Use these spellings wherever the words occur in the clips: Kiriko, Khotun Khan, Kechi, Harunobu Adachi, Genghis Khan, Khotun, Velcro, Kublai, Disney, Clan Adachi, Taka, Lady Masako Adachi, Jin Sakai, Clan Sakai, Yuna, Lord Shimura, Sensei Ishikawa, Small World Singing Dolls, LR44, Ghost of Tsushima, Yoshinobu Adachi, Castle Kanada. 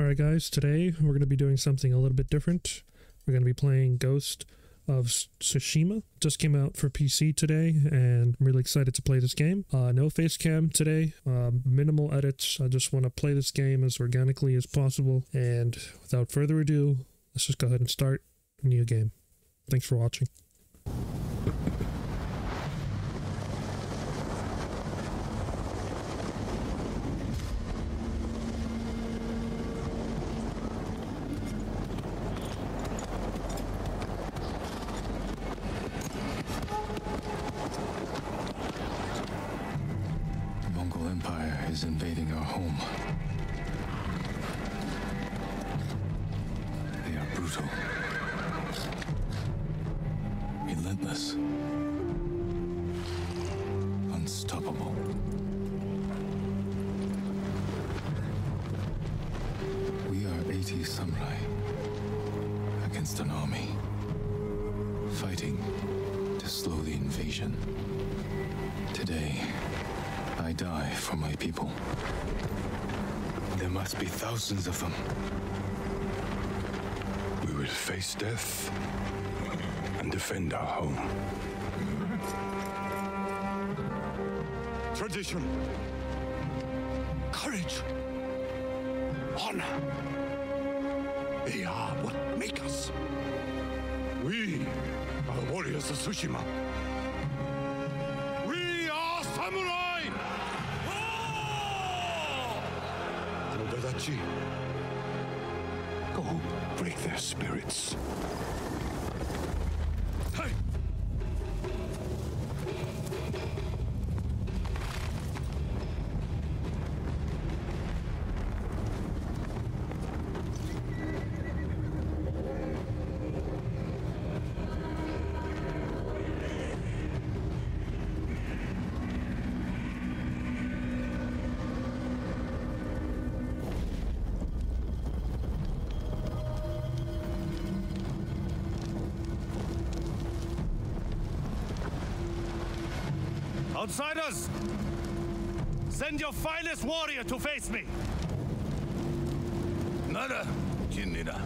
Alright guys, today we're going to be doing something a little bit different. We're going to be playing Ghost of Tsushima. Just came out for PC today, and I'm really excited to play this game. No face cam today, minimal edits. I just want to play this game as organically as possible. And without further ado, let's just go ahead and start a new game. Thanks for watching. Thousands of them. We will face death and defend our home. Tradition, courage, honor. They are what make us. We are the warriors of Tsushima. We are samurai! Adachi, go break their spirits. Hey! Outsiders, send your finest warrior to face me. Nada, Jin Sakai.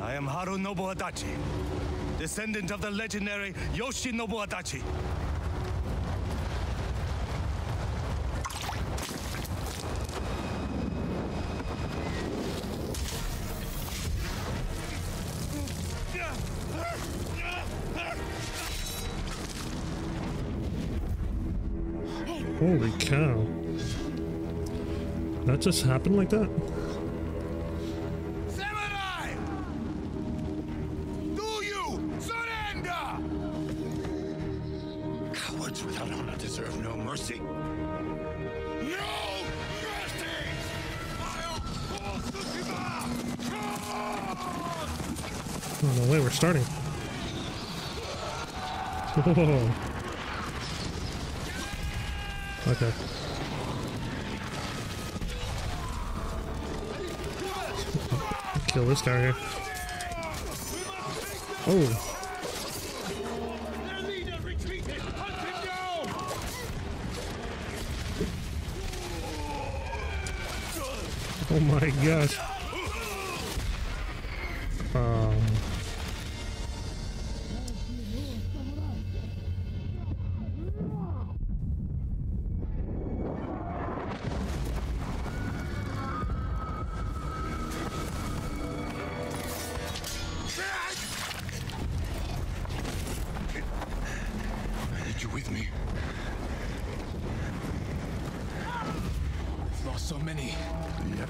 I am Harunobu Adachi, descendant of the legendary Yoshinobu Adachi. Holy cow. That just happened like that? Samurai! Do you surrender? Cowards without honor deserve no mercy. No mercy! I'll call Tsushima! Come on! Oh, no way, we're starting. Whoa. Okay. Kill this guy here. Oh. Oh my gosh.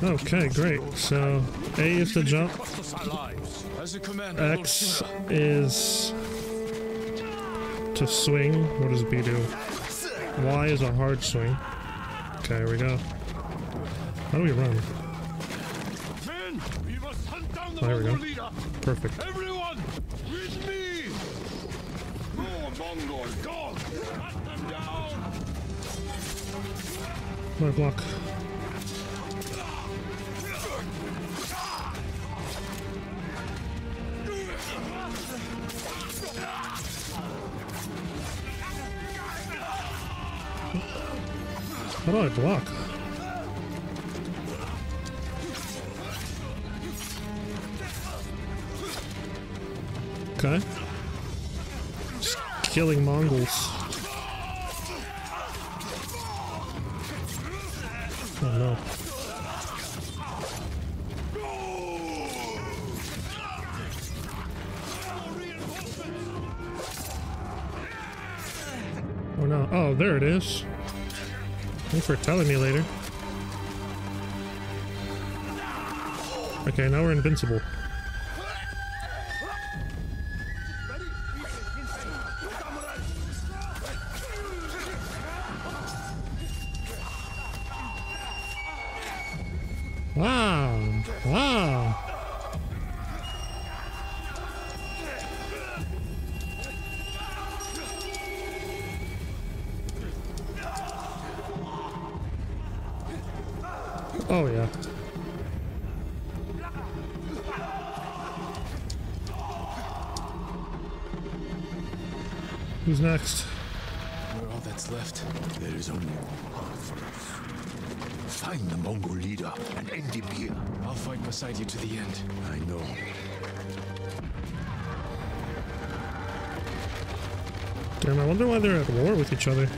Okay, great. So, A is to jump. X is to swing. What does B do? Y is a hard swing. Okay, here we go. How do we run? Oh, there we go. Perfect. Everyone, with me! More Mongol dogs! Cut them down! My block. How do I block? Okay. Just killing Mongols. Oh no. Oh no. Oh, there it is. Thanks for telling me later. Okay, now we're invincible. Oh, yeah. Who's next? We're all that's left. There is only one for us. Find the Mongol leader and end him here. I'll fight beside you to the end. I know. Damn, I wonder why they're at war with each other.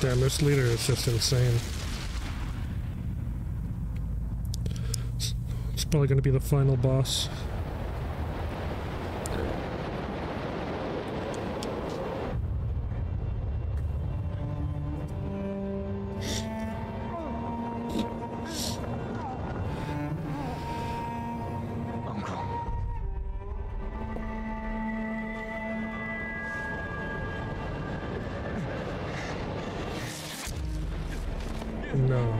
Damn, this leader is just insane. It's probably gonna be the final boss. No.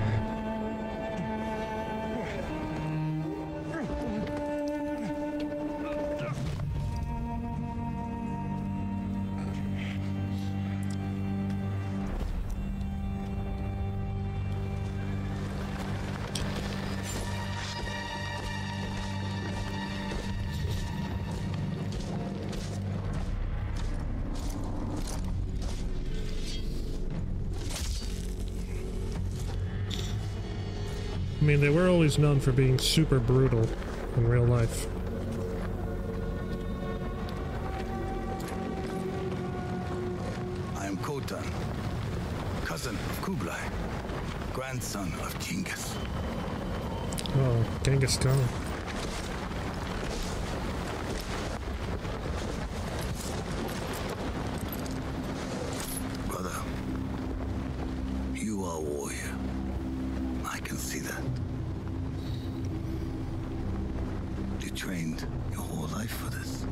I mean, they were always known for being super brutal in real life. I am Khotun, cousin of Kublai, grandson of Genghis. Oh, Genghis Khan. Brother, you are a warrior. I can see that. You trained your whole life for this.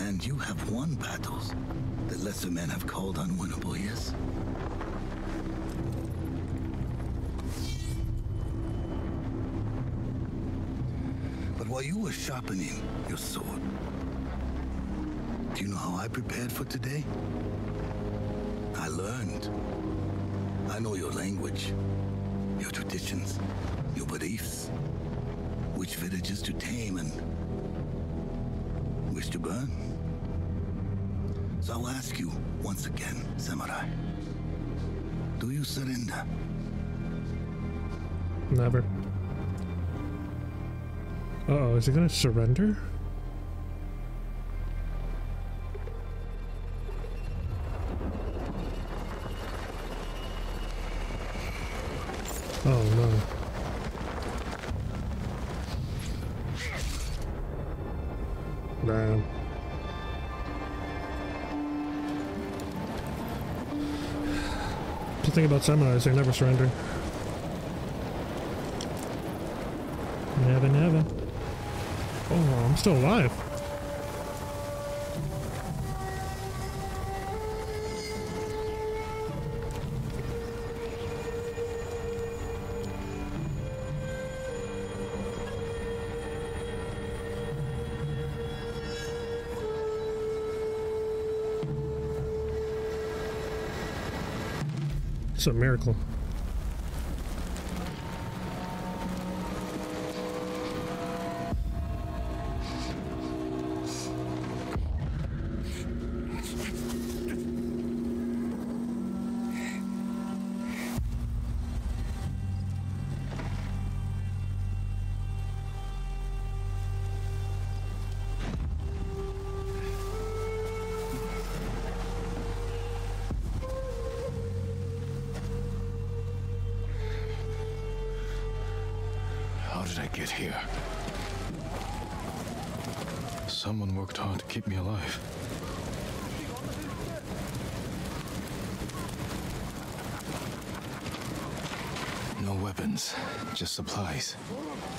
And you have won battles that lesser men have called unwinnable, yes? But while you were sharpening your sword, do you know how I prepared for today? I learned. I know your language. Your traditions, your beliefs, which villages to tame and which to burn. So I'll ask you once again, Samurai, do you surrender? Never. Uh-oh, is he gonna surrender? Oh no. Nah. The thing about samurai is they never surrender. Never, never. Oh, I'm still alive. It's a miracle. Just supplies.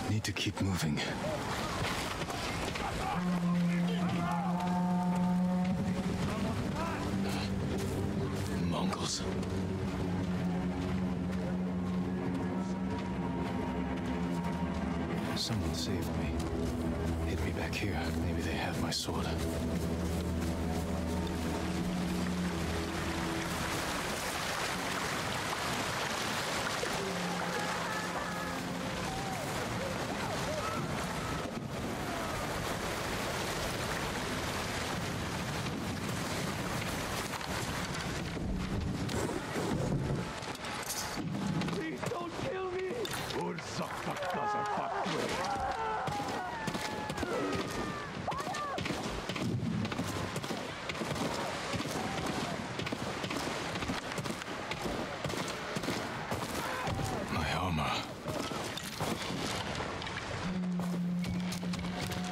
Need to keep moving. Mongols. Someone saved me. Hit me back here. Maybe they have my sword.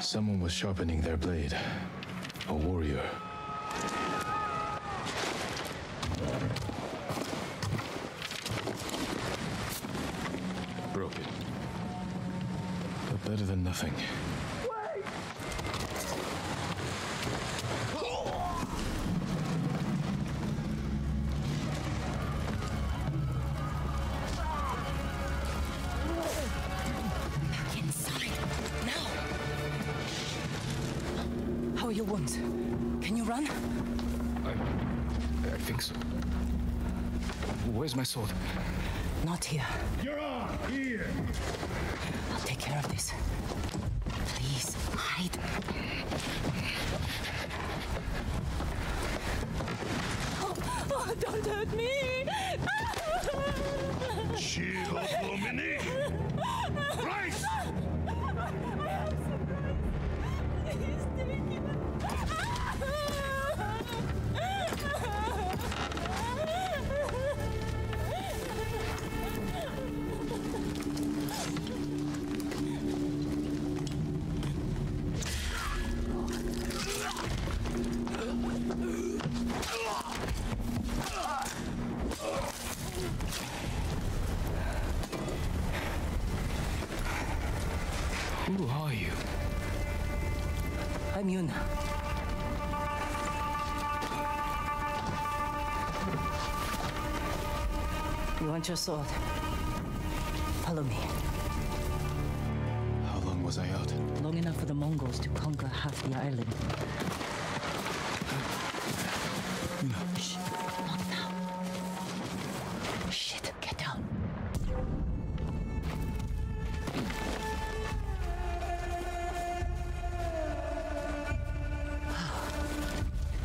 Someone was sharpening their blade. A warrior. Broken. But better than nothing. Where's my sword? Not here. You're on! Here! I'll take care of this. Please, hide. Oh, don't hurt me! Shield, Lomini! Rice! Who are you? I'm Yuna. You want your sword? Follow me. How long was I out? Long enough for the Mongols to conquer half the island. No. Shh, not now. Shit, get down.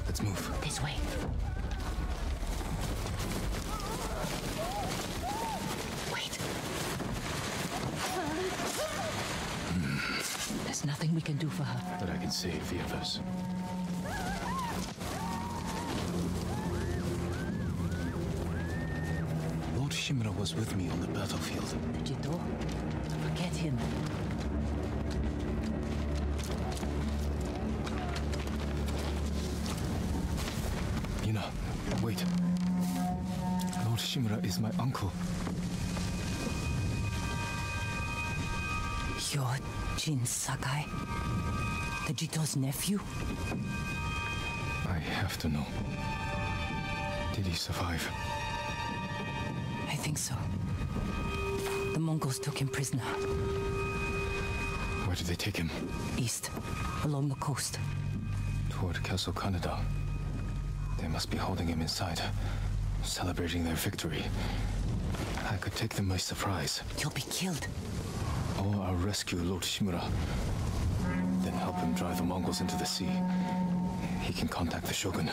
Let's move. This way. Wait. There's nothing we can do for her. But I can save the others. Lord Shimura was with me on the battlefield. Did you do? Forget him. Wait. Lord Shimura is my uncle. You're Jin Sakai? The Jito's nephew? I have to know. Did he survive? I think so. The Mongols took him prisoner. Where did they take him? East, along the coast. Toward Castle Kanada. They must be holding him inside. celebrating their victory. I could take them by surprise. You'll be killed. Or I'll rescue Lord Shimura. Then help him drive the Mongols into the sea. He can contact the Shogun,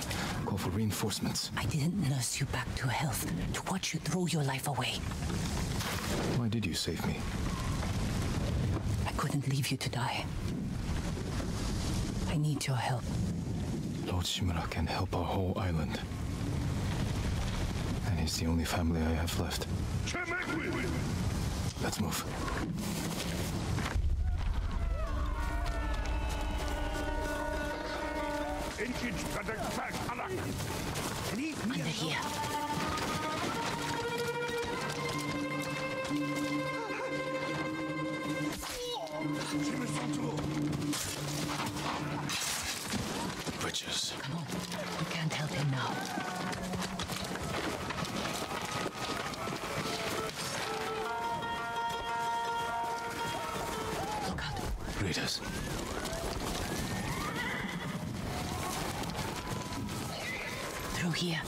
call for reinforcements. I didn't nurse you back to health to watch you throw your life away. Why did you save me? I couldn't leave you to die. I need your help. Lord Shimura can help our whole island. And he's the only family I have left. Let's move. Under here. Witches. Come on. We can't help him now. Us. Through here.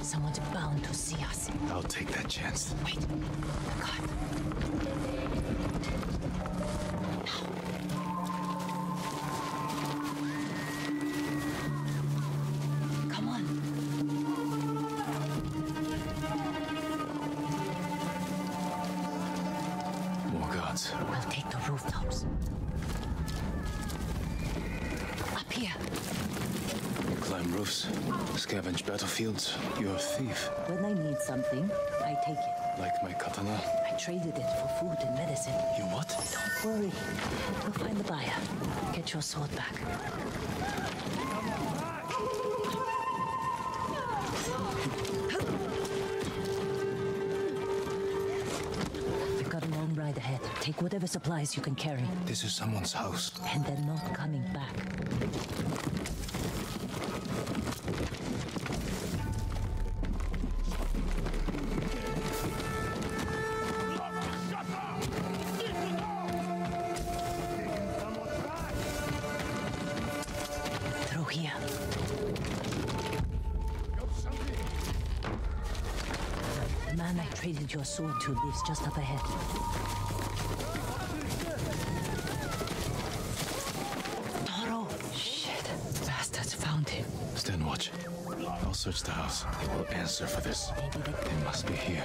Someone's bound to see us. I'll take that chance. Wait. God. Come on. More guards. I'll take the rooftops. Up here. Climb roofs, scavenge battlefields. You're a thief. When I need something, I take it. Like my katana? I traded it for food and medicine. You what? Don't worry. We'll find the buyer. Get your sword back. We've got a long ride ahead. Take whatever supplies you can carry. This is someone's house. And they're not coming back. Your sword tube lives just up ahead. Toro! Shit. Bastards found him. Stand watch. I'll search the house. They will answer for this. They must be here.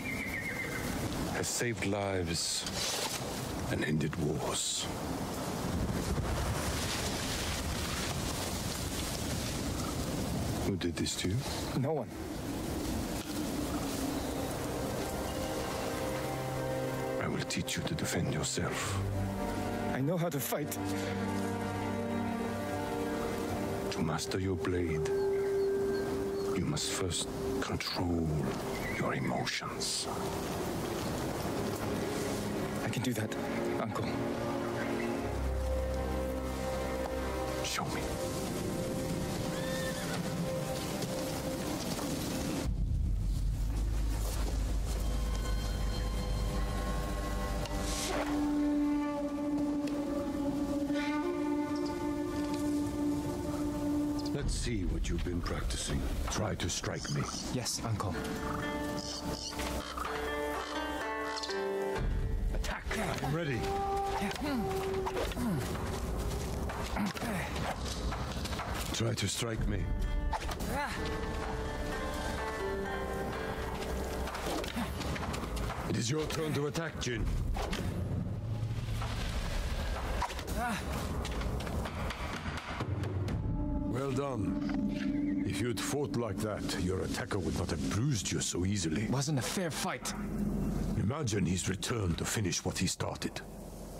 Has saved lives and ended wars. Who did this to you? No one. I will teach you to defend yourself. I know. know how to fight. To master your blade, you must first control your emotions. I can do that, Uncle. Show me. Let's see what you've been practicing. Try to strike me. Yes, Uncle. Attack! I'm ready. Try to strike me. It is your turn to attack, Jin. Well done. If you'd fought like that, your attacker would not have bruised you so easily. It wasn't a fair fight. Imagine he's returned to finish what he started.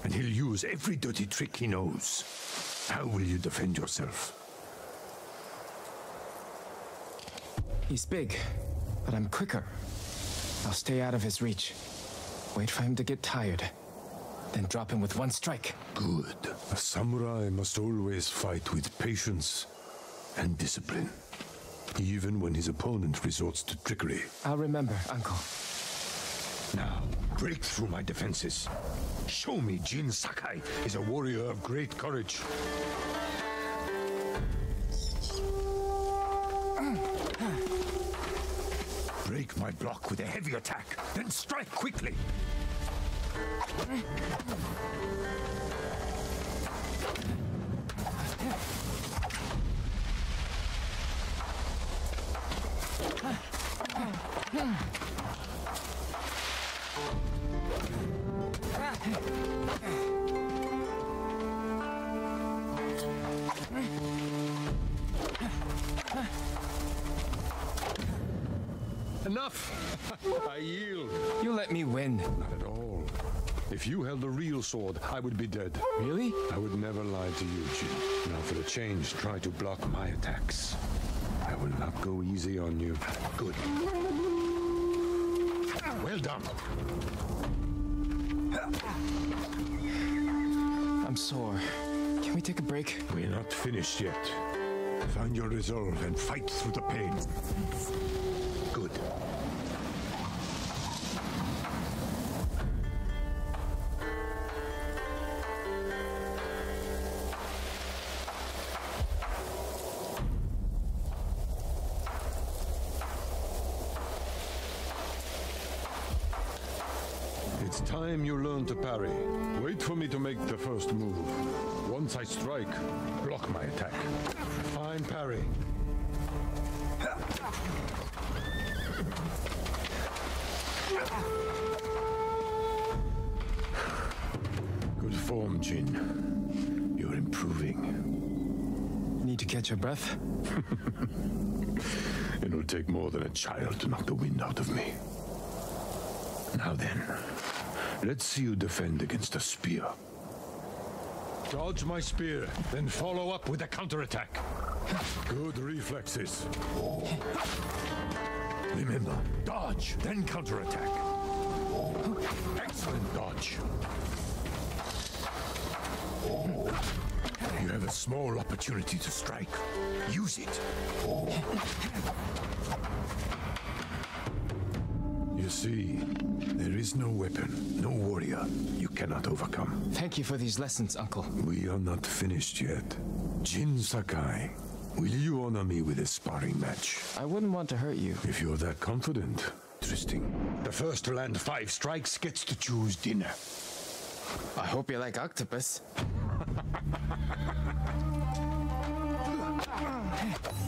And he'll use every dirty trick he knows. How will you defend yourself? He's big, but I'm quicker. I'll stay out of his reach. Wait for him to get tired. Then drop him with one strike. Good. A samurai must always fight with patience and discipline, even when his opponent resorts to trickery. I'll remember, Uncle. Now, break through my defenses. Show me Jin Sakai is a warrior of great courage. Break my block with a heavy attack, then strike quickly. Enough! I yield. You let me win. Not at all. If you held a real sword, I would be dead. Really? I would never lie to you, Jin. Now for the change, try to block my attacks. I will not go easy on you. Good. Well done. I'm sore. Can we take a break? We're not finished yet. Find your resolve and fight through the pain. Good. It's time you learn to parry. Wait for me to make the first move. Once I strike, block my attack. Fine parry. Good form, Jin. You're improving. Need to catch your breath? It'll take more than a child to knock the wind out of me. Now then, let's see you defend against a spear. Dodge my spear, then follow up with a counterattack. Good reflexes. Remember, dodge, then counterattack. Excellent dodge. You have a small opportunity to strike. Use it. You see, there is no weapon, no warrior you cannot overcome. Thank you for these lessons, Uncle. We are not finished yet. Jin Sakai. Will you honor me with a sparring match? I wouldn't want to hurt you. If you're that confident. Interesting. The first to land 5 strikes gets to choose dinner. I hope you like octopus.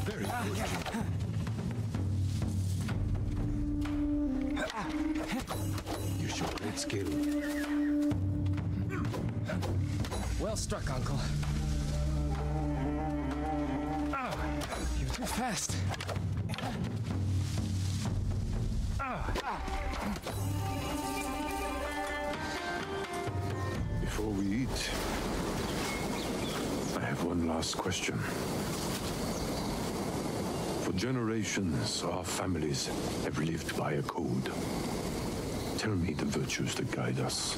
Very good. You show great skill. Well struck, Uncle. Too fast. If before we eat, I have one last question. For generations, our families have lived by a code. Tell me the virtues that guide us.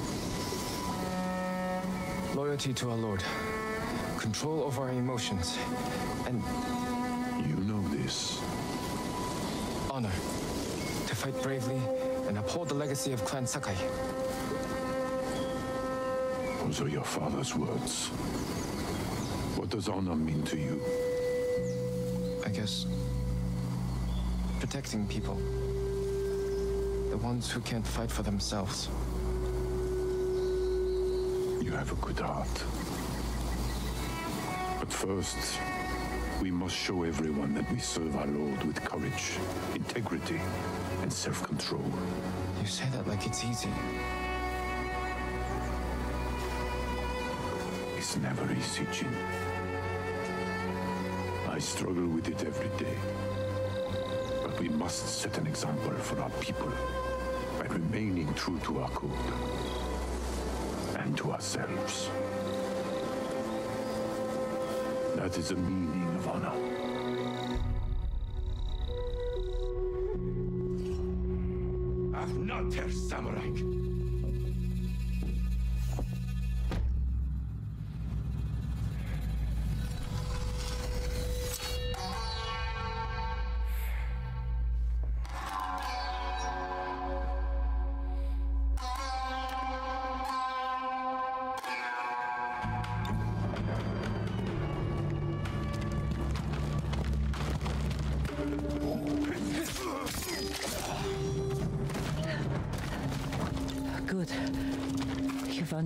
Loyalty to our Lord, control over our emotions, and... You know this. Honor, to fight bravely and uphold the legacy of Clan Sakai. Those are your father's words. What does honor mean to you? I guess... protecting people. The ones who can't fight for themselves. You have a good heart. But first, we must show everyone that we serve our Lord with courage, integrity, and self-control. You say that like it's easy. It's never easy, Jin. I struggle with it every day. But we must set an example for our people by remaining true to our code and to ourselves. That is the meaning of honor.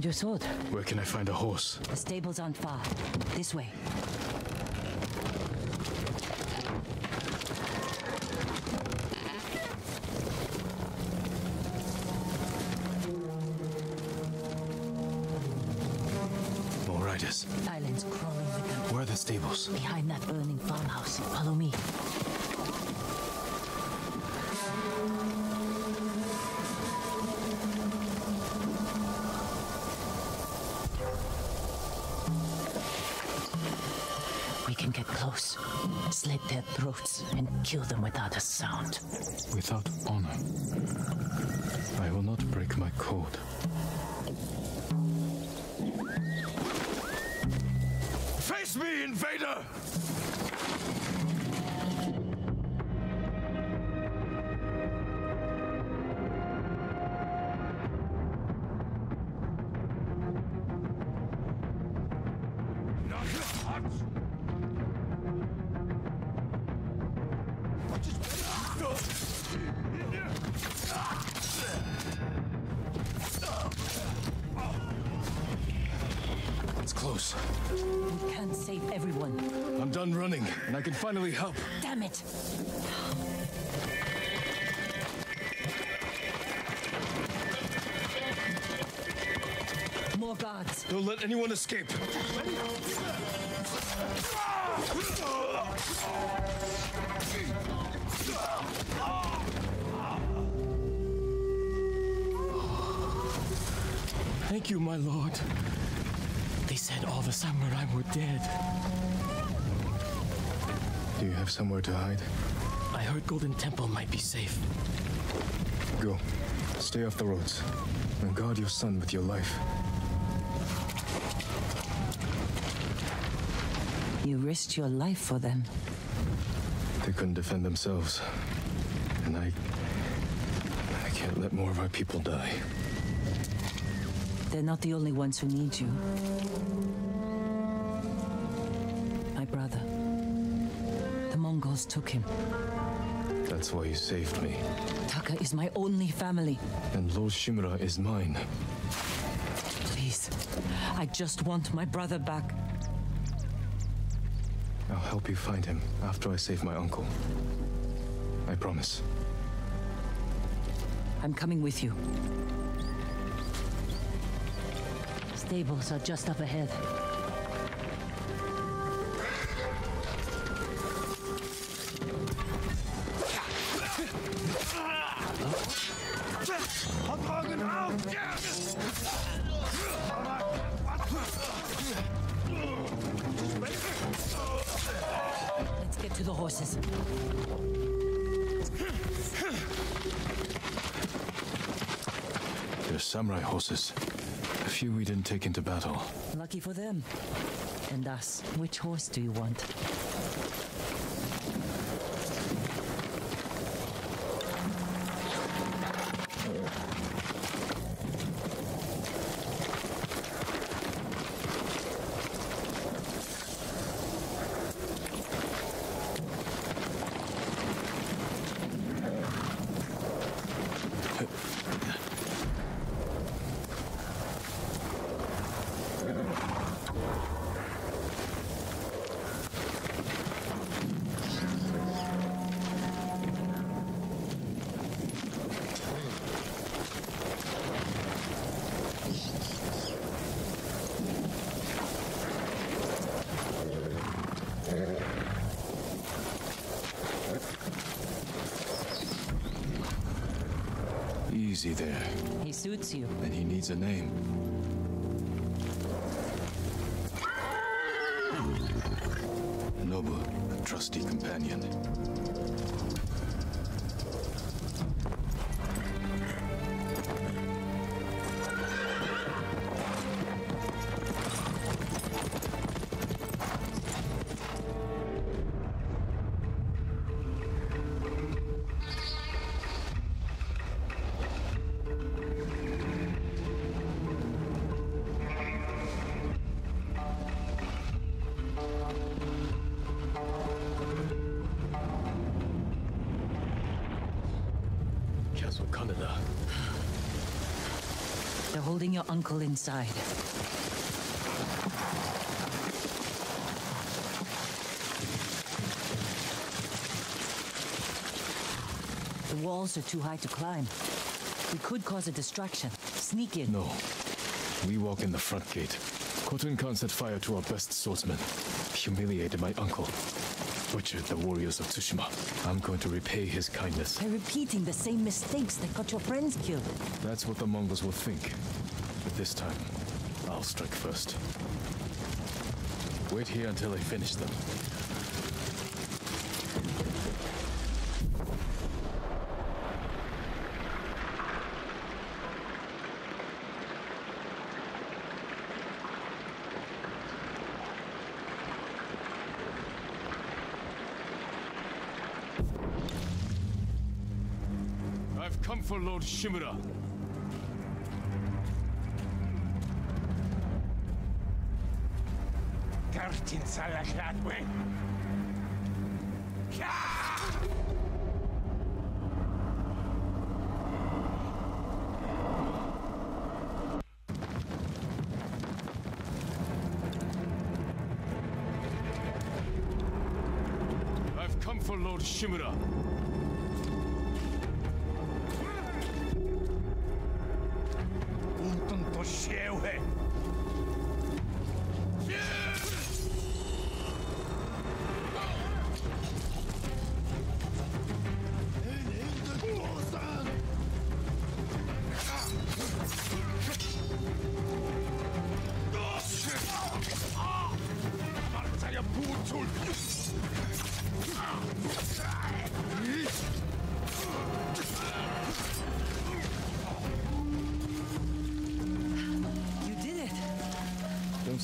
Your sword. Where can I find a horse? The stables aren't far. This way. More riders. Islands crawling with them. Where are the stables? Behind that burning farmhouse. Follow me. Slit their throats and kill them without a sound. Without honor, I will not break my code. Face me, invader! And I can finally help. Damn it! More guards. Don't let anyone escape. Thank you, my lord. They said all the samurai were dead. Do you have somewhere to hide? I heard Golden Temple might be safe. Go. Stay off the roads. And guard your son with your life. You risked your life for them. They couldn't defend themselves. And I can't let more of our people die. They're not the only ones who need you. My brother. Mongols took him. That's why you saved me. Taka is my only family. And Lord Shimura is mine. Please, I just want my brother back. I'll help you find him after I save my uncle. I promise. I'm coming with you. Stables are just up ahead. Out! to the horses. They're samurai horses. A few we didn't take into battle. Lucky for them. And us. Which horse do you want? Easy there. He suits you. And he needs a name. Noble, a trusty companion. Holding your uncle inside. The walls are too high to climb. We could cause a distraction. Sneak in. No. We walk in the front gate. Khotun Khan set fire to our best swordsmen. Humiliated my uncle. Butchered the warriors of Tsushima. I'm going to repay his kindness. They're repeating the same mistakes that got your friends killed. That's what the Mongols will think. But this time, I'll strike first. Wait here until I finish them. I've come for Lord Shimura. I've come for Lord Shimura.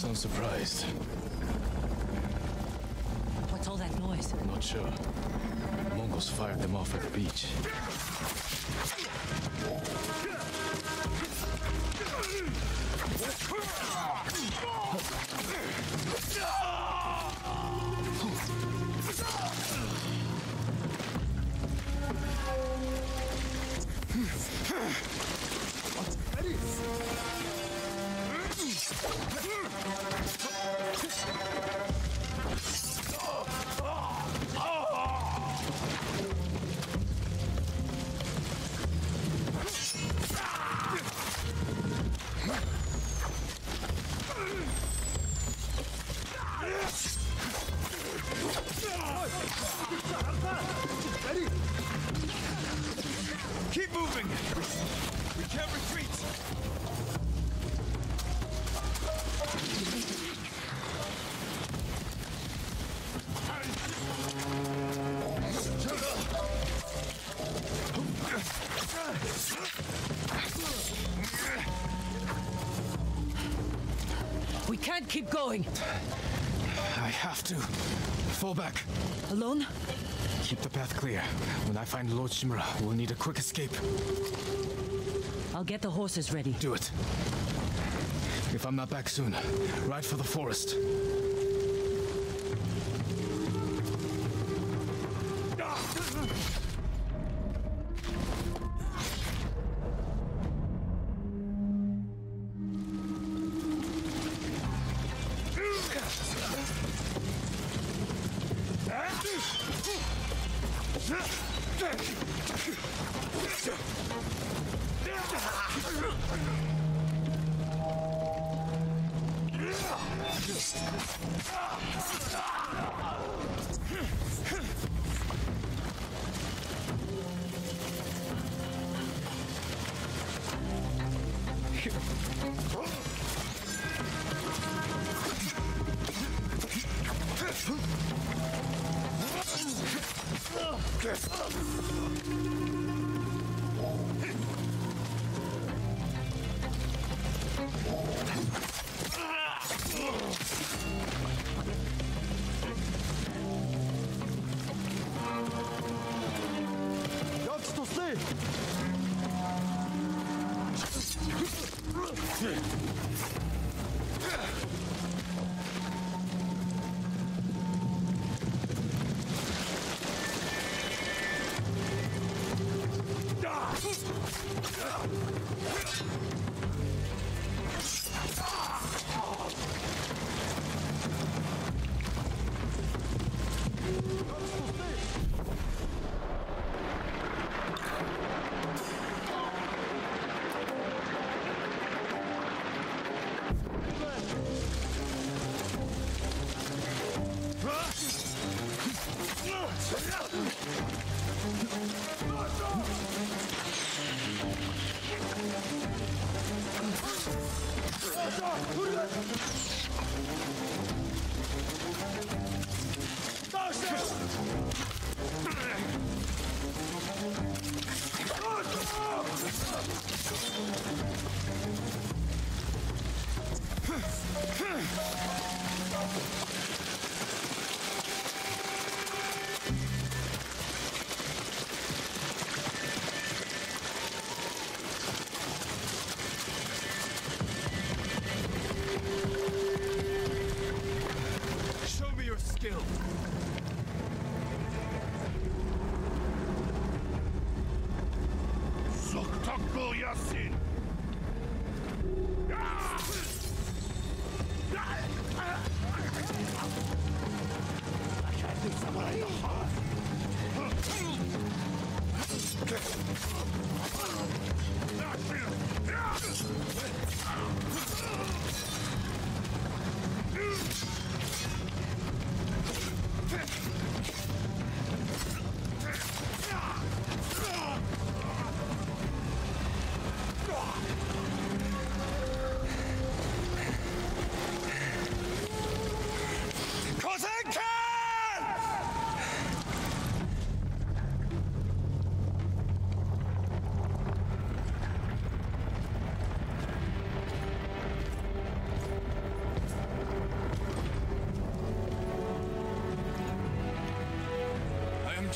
I'm surprised. What's all that noise? I'm not sure. The Mongols fired them off at the beach. What's that is? Keep moving! We can't retreat! can't keep going. I have to. Fall back. Alone? Keep the path clear. When I find Lord Shimura, we'll need a quick escape. I'll get the horses ready. Do it. If I'm not back soon, ride for the forest.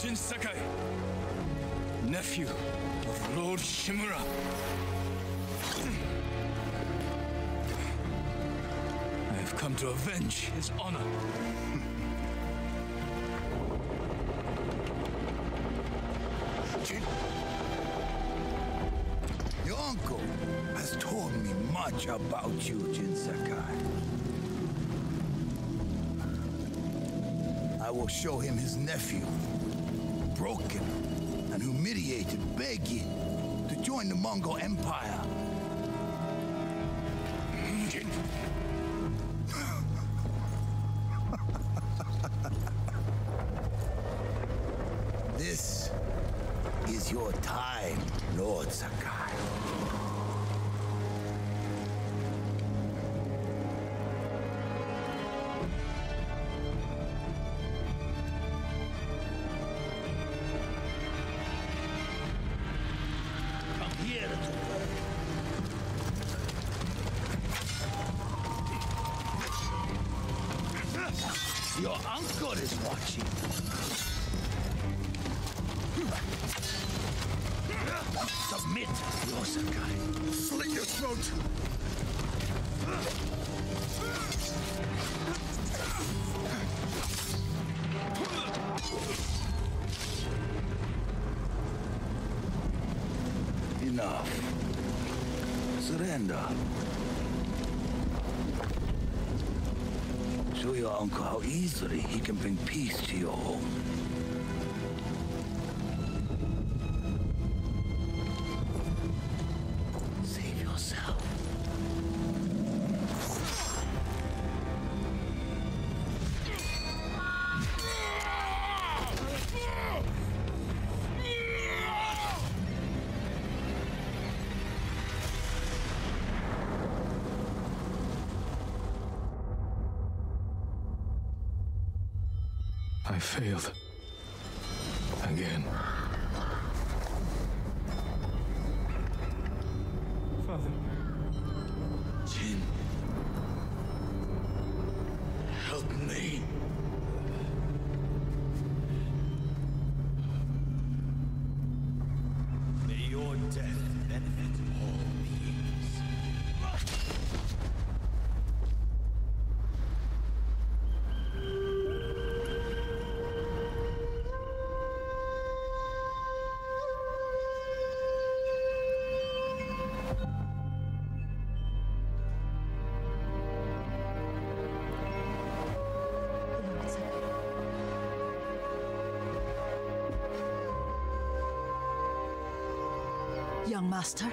Jin Sakai, nephew of Lord Shimura. I have come to avenge his honor. Jin, your uncle has told me much about you, Jin Sakai. I will show him his nephew. Broken and humiliated, begging to join the Mongol Empire. This is your time, Lord Sakai. Your uncle is watching. Submit, Lord Sakai. Slit your throat. Enough. Surrender. Show your uncle how easily he can bring peace to your home. Failed. Again. Father. Jin. Help me. May your death benefit all beings. Master,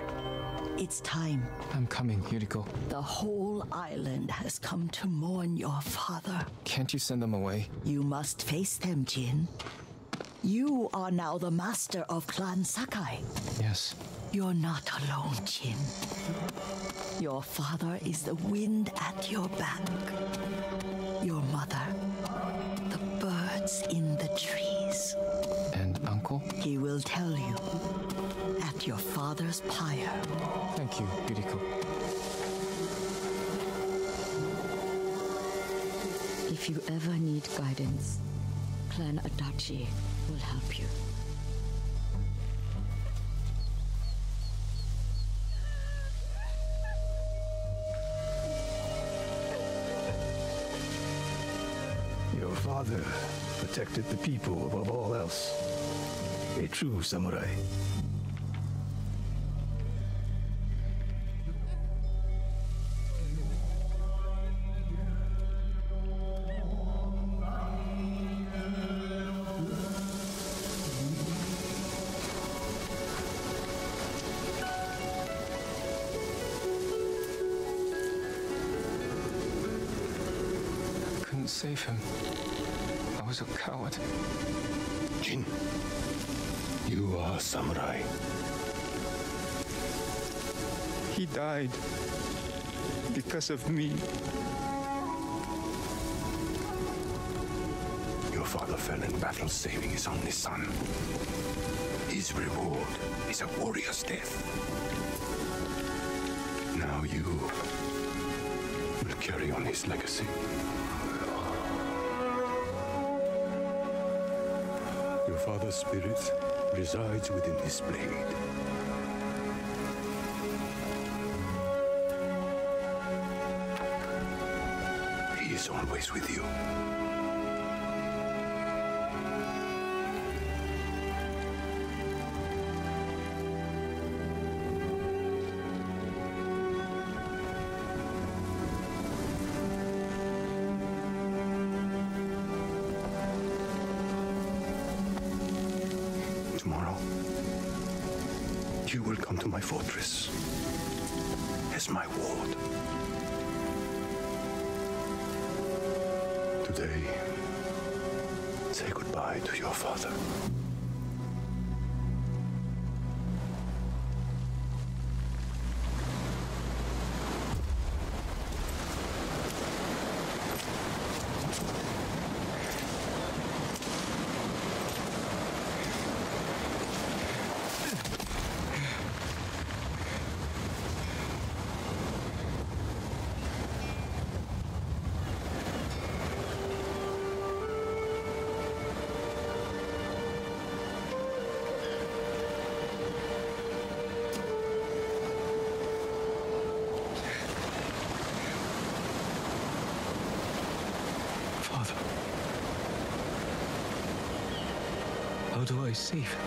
it's time. I'm coming, Kiriko. The whole island has come to mourn your father. Can't you send them away? You must face them, Jin. You are now the master of Clan Sakai. Yes. You're not alone, Jin. Your father is the wind at your back. Your mother, the birds in the trees. And uncle? He will tell you. At your father's pyre. Thank you, Kiriko. If you ever need guidance, Clan Adachi will help you. Your father protected the people above all else. A true samurai. Save him. I was a coward. Jin, you are a samurai. He died because of me. Your father fell in battle saving his only son. His reward is a warrior's death. Now you will carry on his legacy. Your father's spirit resides within his blade. He is always with you. You will come to my fortress as my ward. Today, say goodbye to your father. How do I save him?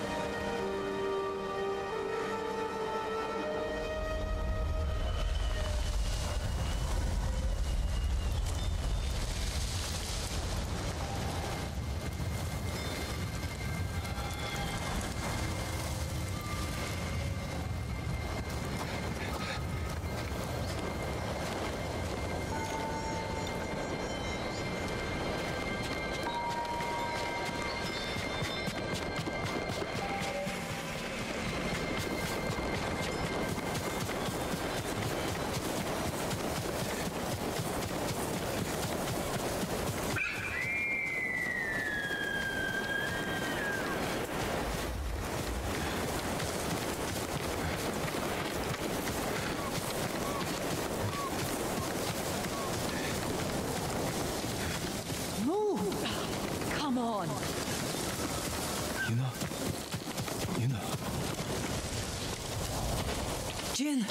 Jin,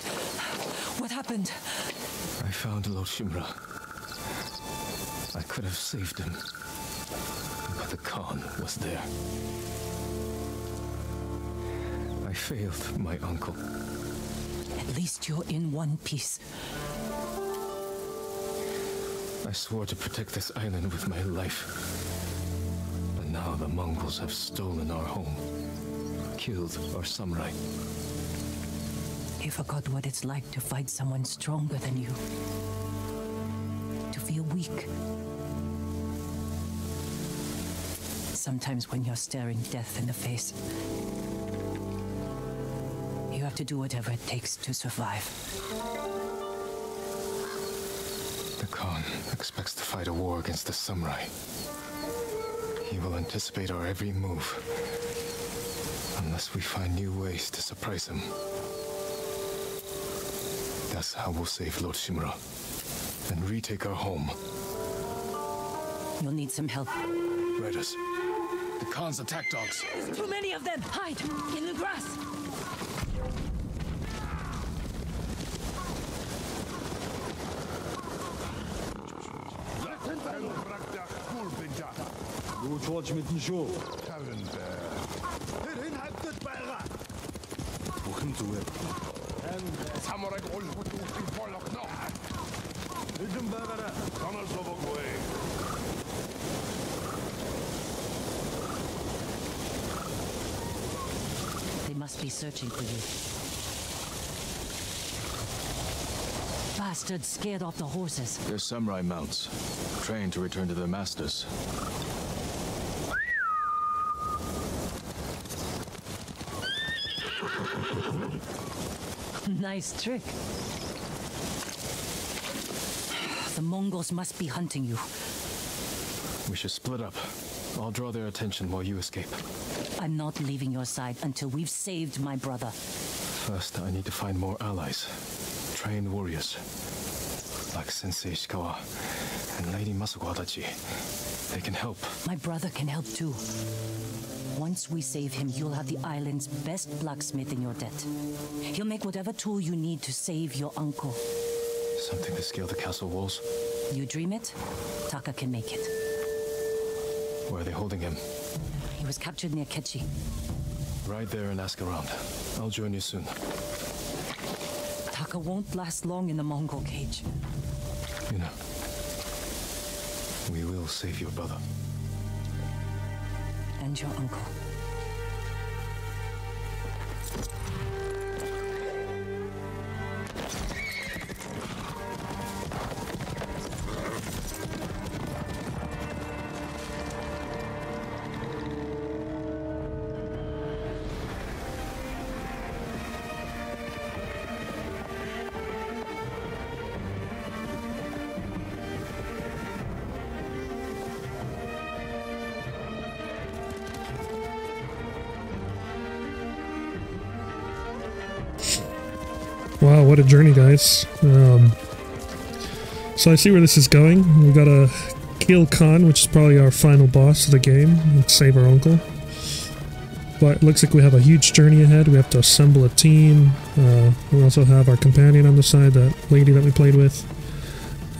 what happened? I found Lord Shimura. I could have saved him, but the Khan was there. I failed my uncle. At least you're in one piece. I swore to protect this island with my life. But now the Mongols have stolen our home, killed our samurai. I forgot what it's like to fight someone stronger than you. To feel weak. Sometimes when you're staring death in the face, you have to do whatever it takes to survive. The Khan expects to fight a war against the samurai. He will anticipate our every move, unless we find new ways to surprise him. That's how we'll save Lord Shimura and retake our home. You'll need some help. Raiders. The Khan's attack dogs. There's too many of them. Hide in the grass. Gut watch mit dem Schuh. Samurai all who do before lock now. They must be searching for you. Bastards scared off the horses. They're samurai mounts, trained to return to their masters. Nice trick. The Mongols must be hunting you. We should split up. I'll draw their attention while you escape. I'm not leaving your side until we've saved my brother. First, I need to find more allies. Trained warriors. Like Sensei Ishikawa and Lady Masako Adachi. They can help. My brother can help too. Once we save him, you'll have the island's best blacksmith in your debt. He'll make whatever tool you need to save your uncle. Something to scale the castle walls? You dream it, Taka can make it. Where are they holding him? He was captured near Kechi. Ride there and ask around. I'll join you soon. Taka won't last long in the Mongol cage. Yuna, we will save your brother. And your uncle. Wow, what a journey, guys. So I see where this is going. We've got to kill Khan, which is probably our final boss of the game. Let's save our uncle. But it looks like we have a huge journey ahead. We have to assemble a team. We also have our companion on the side, that lady that we played with.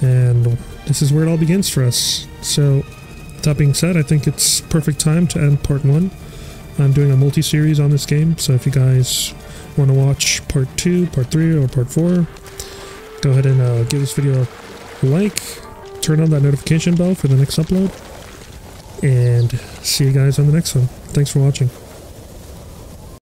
And this is where it all begins for us. So, that being said, I think it's perfect time to end part 1. I'm doing a multi-series on this game, so if you guys want to watch part 2, part 3, or part 4, go ahead and give this video a like, turn on that notification bell for the next upload, and see you guys on the next one. Thanks for watching.